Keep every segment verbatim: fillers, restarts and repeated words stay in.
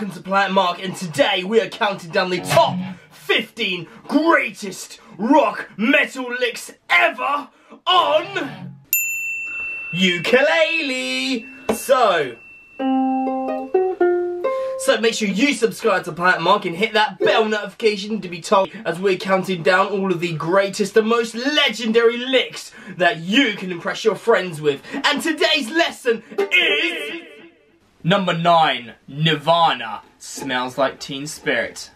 welcome to Planet Mark, and today we are counting down the top fifteen greatest rock metal licks ever on ukulele. So, so make sure you subscribe to Planet Mark and hit that bell notification to be told as we're counting down all of the greatest and most legendary licks that you can impress your friends with. And today's lesson is number nine, Nirvana, Smells Like Teen Spirit.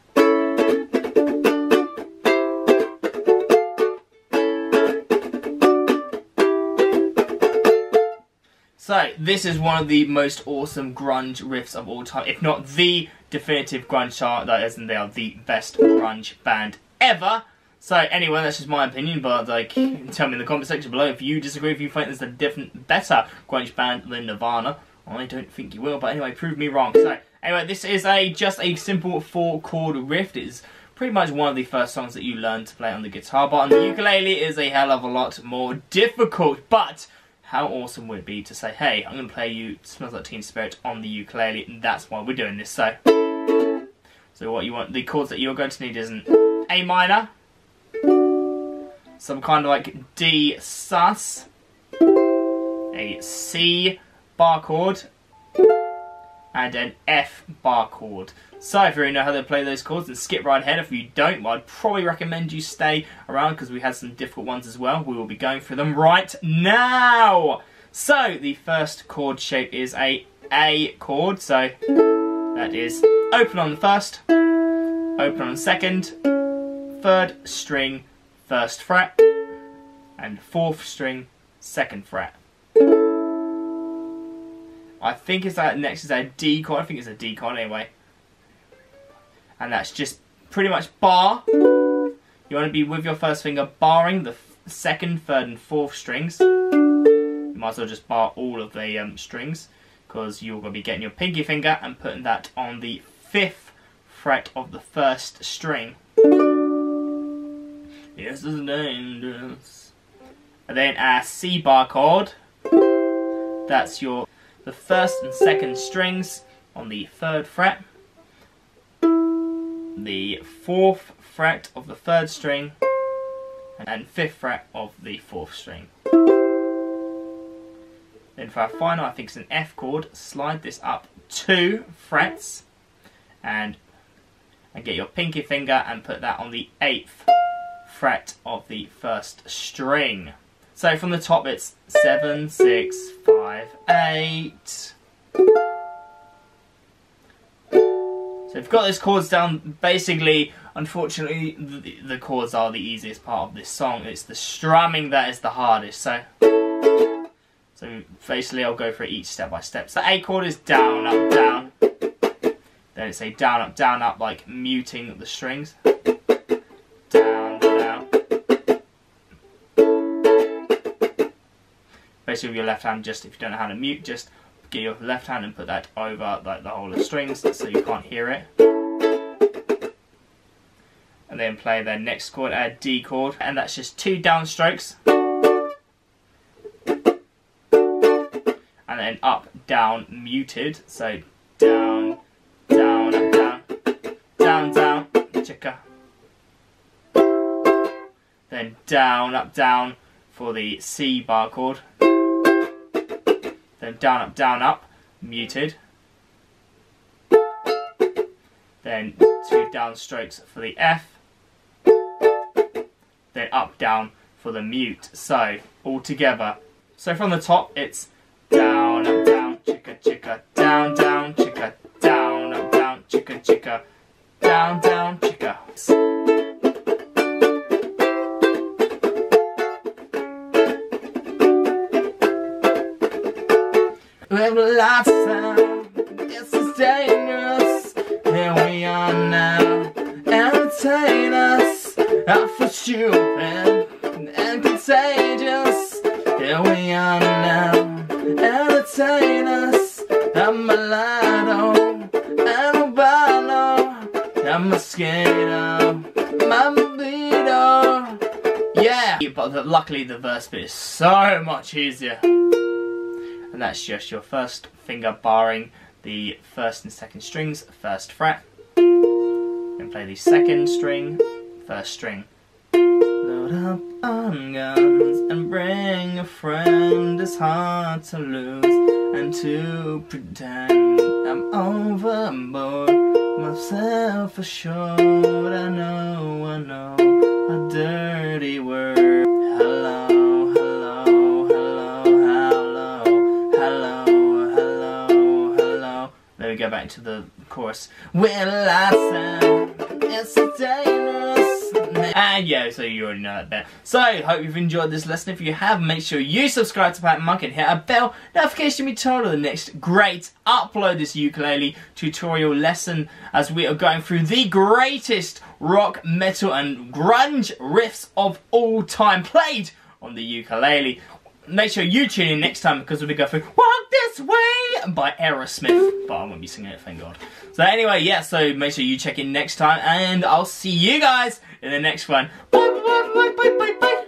So, this is one of the most awesome grunge riffs of all time, if not the definitive grunge chart, that is, and they are the best grunge band ever. So, anyway, that's just my opinion, but, like, tell me in the comment section below if you disagree, if you think there's a different, better grunge band than Nirvana. I don't think you will, but anyway, prove me wrong. So, anyway, this is a just a simple four-chord riff. It's pretty much one of the first songs that you learn to play on the guitar, but on the ukulele is a hell of a lot more difficult. But how awesome would it be to say, hey, I'm going to play you Smells Like Teen Spirit on the ukulele, and that's why we're doing this. So, so what you want, the chords that you're going to need is an A minor, some kind of like D sus, a C bar chord, and an F bar chord. So if you already know how to play those chords, then skip right ahead. If you don't, well, I'd probably recommend you stay around because we had some difficult ones as well. We will be going through them right now. So the first chord shape is a A chord, so that is open on the first, open on the second, third string, first fret, and fourth string, second fret. I think it's that next is a D chord. I think it's a D chord anyway. And that's just pretty much bar. You want to be with your first finger barring the second, third and fourth strings. You might as well just bar all of the um, strings, because you're going to be getting your pinky finger and putting that on the fifth fret of the first string. Yes, this is dangerous. And then a C bar chord. That's your the first and second strings on the third fret, the fourth fret of the third string, and fifth fret of the fourth string. Then for our final, I think it's an F chord, slide this up two frets, and, and get your pinky finger and put that on the eighth fret of the first string. So from the top it's seven, six, five, eight. So we've got those chords down. Basically, unfortunately, the, the chords are the easiest part of this song. It's the strumming that is the hardest. So, so basically, I'll go through each step by step. So A chord is down, up, down. Then it's a down, up, down, up, like muting the strings. Basically with your left hand, just if you don't know how to mute, just get your left hand and put that over like the whole of strings so you can't hear it. And then play the next chord, a D chord, and that's just two down strokes. And then up, down, muted, so down, down, up, down, down, down, chicka. Then down, up, down for the C bar chord. Then down, up, down, up, muted. Then two down strokes for the F. Then up, down for the mute. So, all together. So from the top, it's down, up, down, chicka, chicka, down, down, chicka, down, up, down, chicka, chicka, down, down, chicka. We have a lot of time, this is dangerous. Here we are now, entertain us. I feel stupid and contagious. Here we are now, entertain us. I'm a mulatto, I'm a bottle, I'm a skater, Mamma Beetle. Yeah! But the, luckily the verse bit is so much easier. And that's just your first finger barring the first and second strings, first fret, then play the second string, first string. Load up on guns and bring a friend, it's hard to lose and to pretend I'm overboard, myself assured. I know, I know, a dirty word. Hello, hello, hello, hello, hello, hello, hello. Then we go back to the chorus. Will I sound it's a dangerous. And yeah, so you already know that bit. So, hope you've enjoyed this lesson. If you have, make sure you subscribe to Planet Mark and hit a bell notification to be told of the next great upload this ukulele tutorial lesson, as we are going through the greatest rock, metal and grunge riffs of all time played on the ukulele. Make sure you tune in next time, because we'll be going through Walk This Way by Aerosmith. But I won't be singing it, thank God. So anyway, yeah, so make sure you check in next time, and I'll see you guys in the next one. Bye, bye, bye, bye, bye, bye.